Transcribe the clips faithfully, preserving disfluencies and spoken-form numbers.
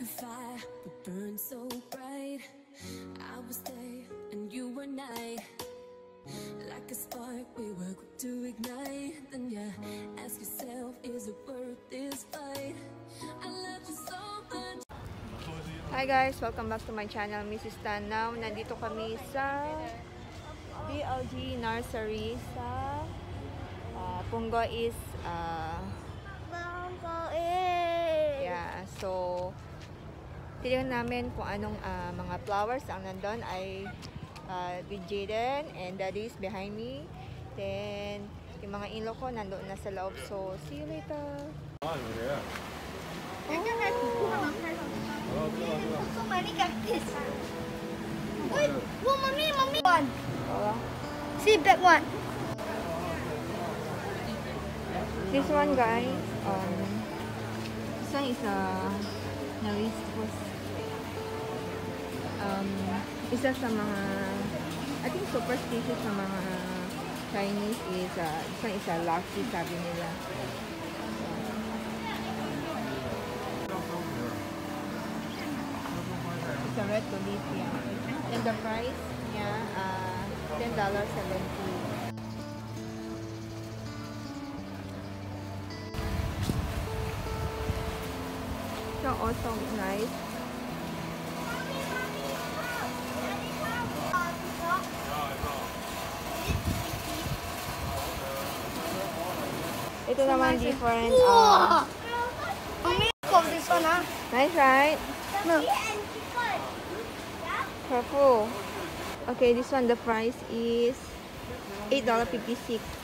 like a fire that burns so bright. I was day and you were night. Like a spark we were quick to ignite. Then yeah, ask yourself, is it worth this fight? I love you so much. Hi guys, welcome back to my channel, Missus Tan. Now, nandito kami sa B L G Nursery sa uh, Punggol is uh, yeah, so tinignan namin kung anong uh, mga flowers ang nandun ay uh, with Jaden and daddy's behind me. Then yung mga in-law ko nandoon na sa loob. So see you later. Oh, yeah. Oh. Wait, whoa, mommy, mommy. One. See that one. This one, guys. Um, this one is a narcissus. Um, isa sa mga, I think superstitious sa mga Chinese is a, uh, this one is a lucky sabi nila. It's a red tulipia. And the price, yeah, uh, ten dollars and seventy cents. So also nice. Ito naman different. Wow! Mommy, go this one, ah. Nice, right? No. Purple. Okay, this one the price is eight dollars and fifty-six cents.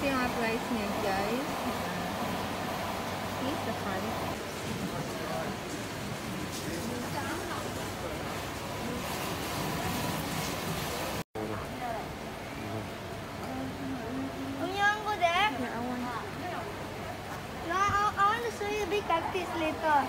Ito yung mga price niya, guys. Here's the price. Unyango there? No, I want. No, I want to show you the cactus later.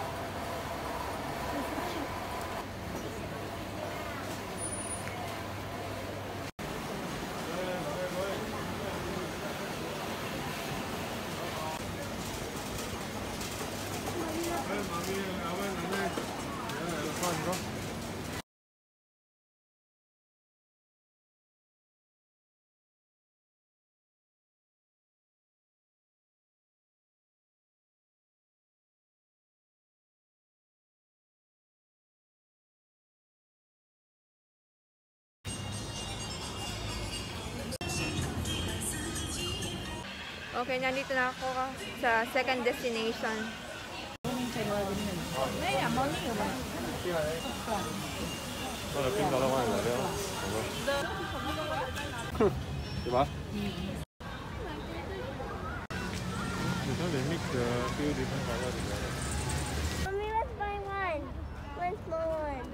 Okay, nandito na ako sa second destination. Diba? They mix the few different colors together. Mommy, let's buy one. One small one.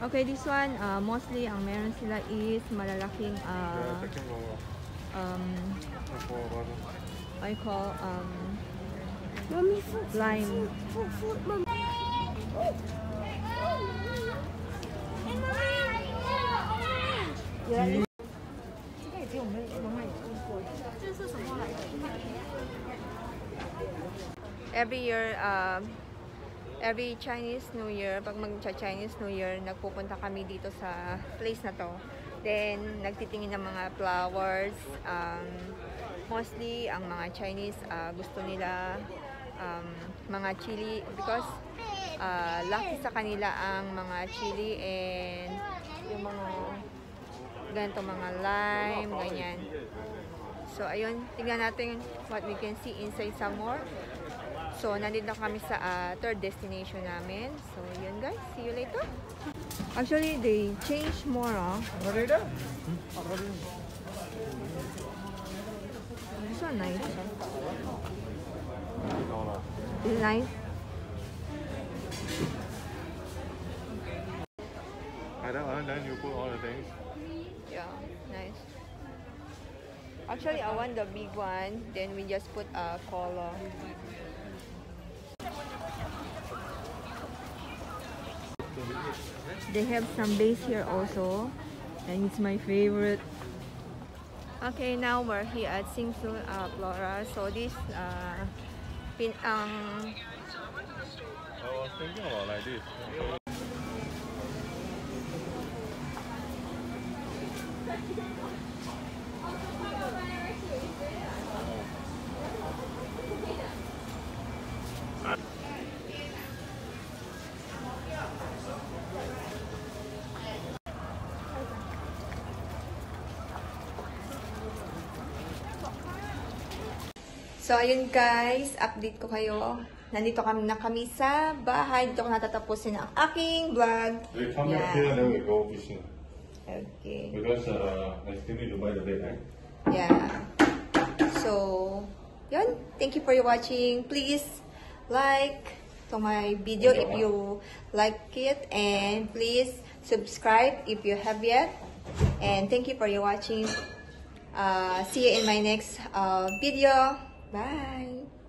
Okay, this one, uh, mostly ang meron sila is malalaking uh, um, I call um, mommy, food, lime. Food, food, food, mommy. Yeah. Every year, uh, every Chinese New Year, pag mag-Chinese New Year, nagpupunta kami dito sa place na to. Then, nagtitingin ng mga flowers. Um, mostly, ang mga Chinese uh, gusto nila um, mga chili because uh, lucky sa kanila ang mga chili and yung mga ganito, mga lime, ganyan. So, ayun, tignan natin what we can see inside some more. So, nandito kami sa uh, third destination namin. So, yun guys. See you later. Actually, they change more, oh. This one nice. This is nice. And then you put all the things. Yeah, nice. Actually, I want the big one. Then we just put a uh, color. They have some base here also, and it's my favorite. Okay, now we're here at Sing uh, Flora. So this uh, pin um. I was thinking about like this. So, ayun guys, update ko kayo. Nandito kami na kami sa bahay. Dito ko natatapusin ang aking vlog. We come yeah. up here and then we go fishing. Okay. Because uh, I still need to buy the bait, right? Yeah. So, yun. Thank you for watching. Please like to my video if you like it. And please subscribe if you have yet. And thank you for your watching. Uh, see you in my next uh, video. Bye.